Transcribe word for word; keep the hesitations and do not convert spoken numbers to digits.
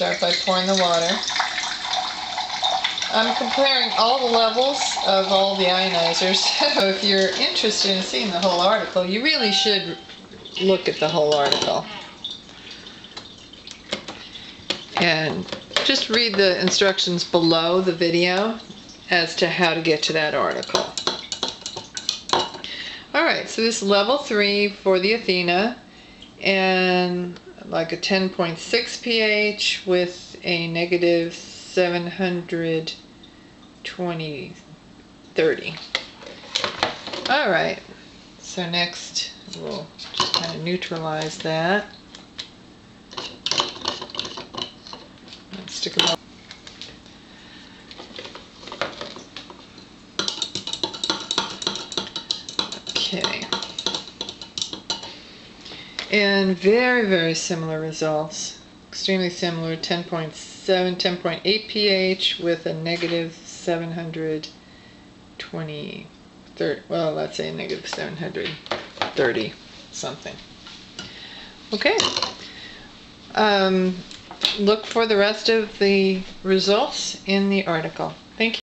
start by pouring the water. I'm comparing all the levels of all the ionizers, so if you're interested in seeing the whole article, you really should look at the whole article. And just read the instructions below the video as to how to get to that article. Alright, so this level three for the Athena, and like a ten point six pH with a negative seven hundred twenty, thirty. Alright, so next we'll just kind of neutralize that. Let's stick it up. Okay. And very, very similar results. Extremely similar, ten point seven, ten point eight pH with a negative seven hundred twenty, thirty, well, let's say negative seven hundred thirty something. Okay. Um, look for the rest of the results in the article. Thank you.